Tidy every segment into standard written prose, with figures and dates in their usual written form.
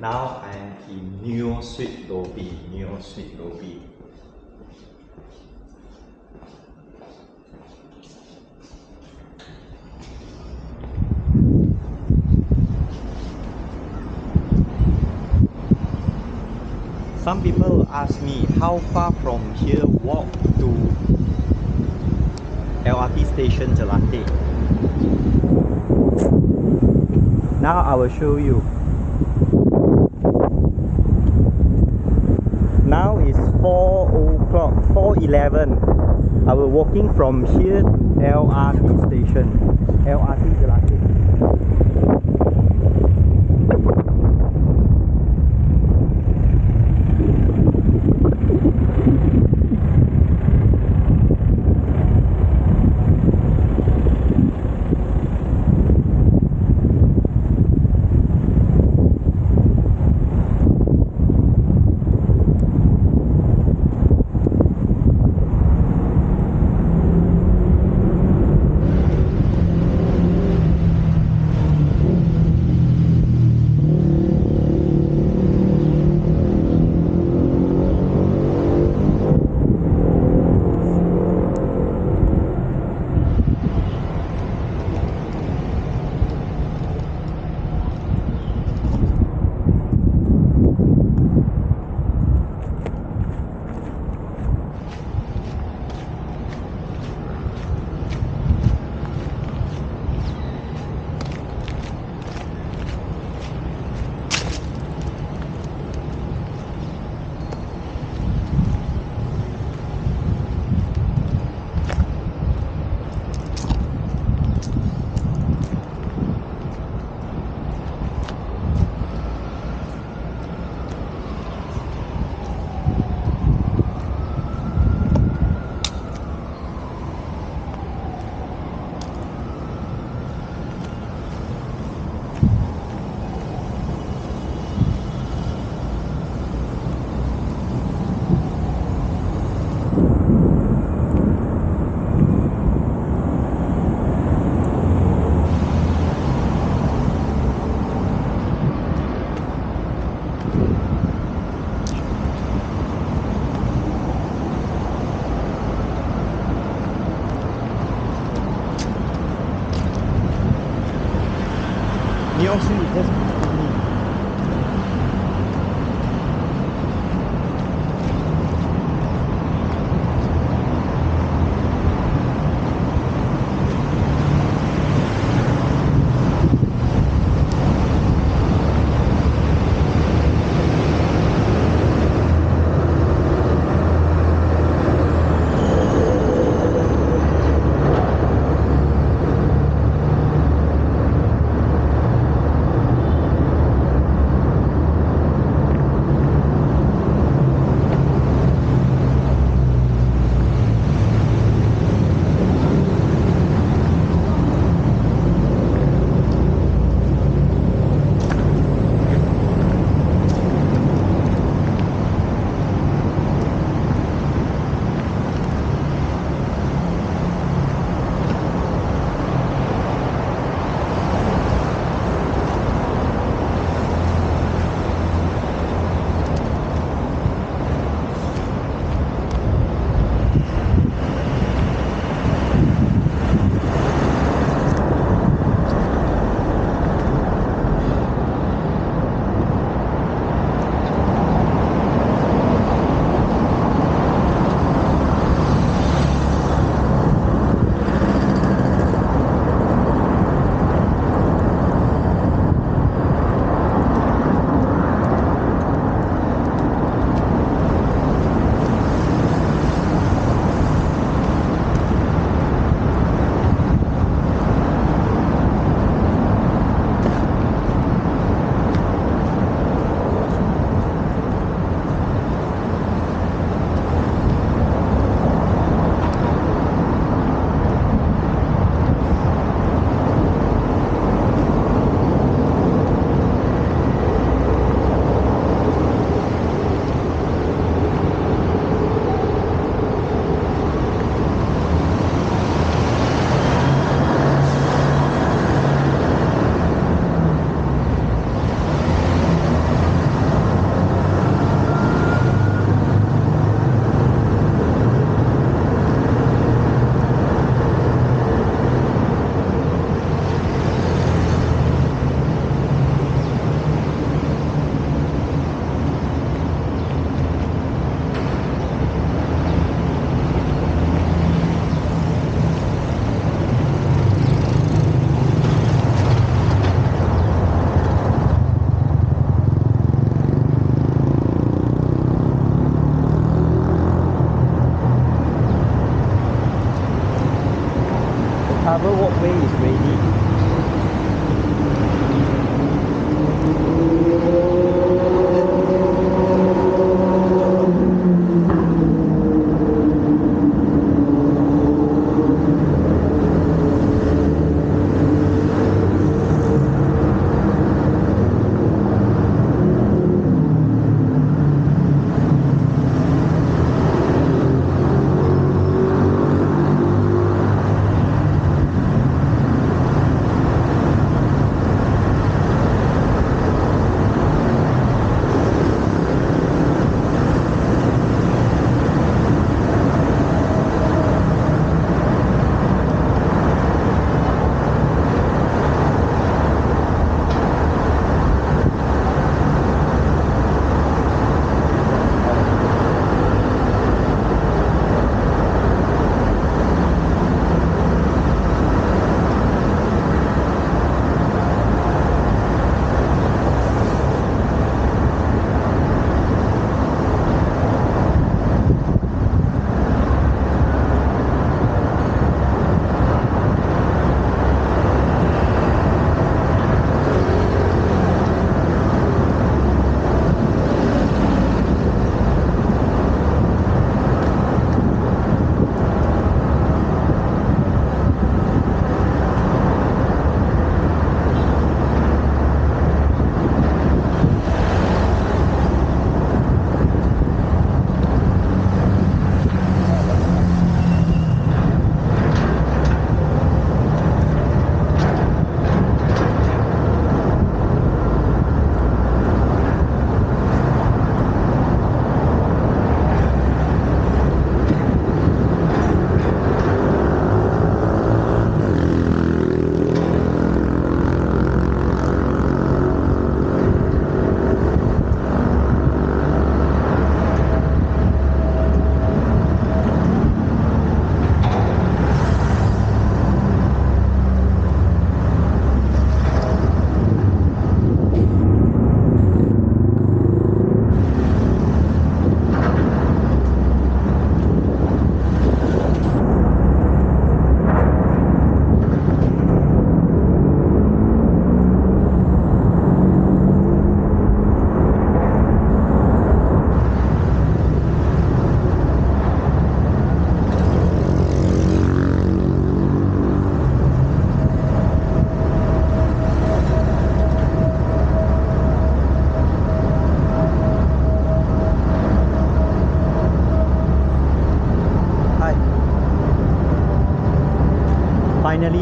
Now I'm in Neu Suites lobby. Neu Suites lobby. Some people ask me how far from here walk to LRT station Jelatek. Now I will show you. Now it's 4 o'clock, 4:11. I will walking from here to LRT station, LRT Jelatek.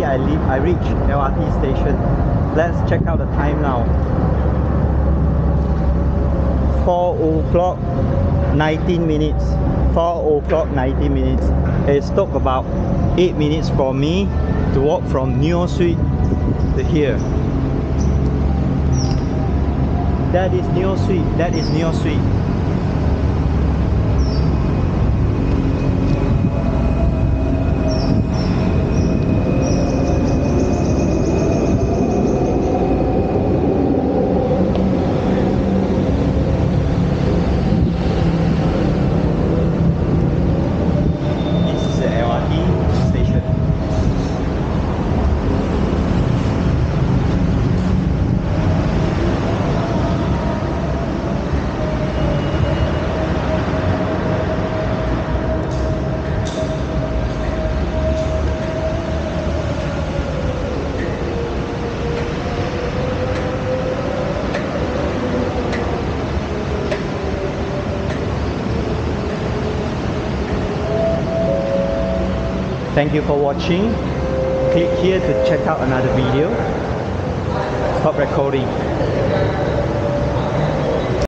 finally I reach LRT station. Let's check out the time now. 4 o'clock 19 minutes. 4 o'clock 19 minutes. It took about 8 minutes for me to walk from Neu Suites to here. That is Neu Suites. That is Neu Suites. Thank you for watching. Click here to check out another video. Stop recording.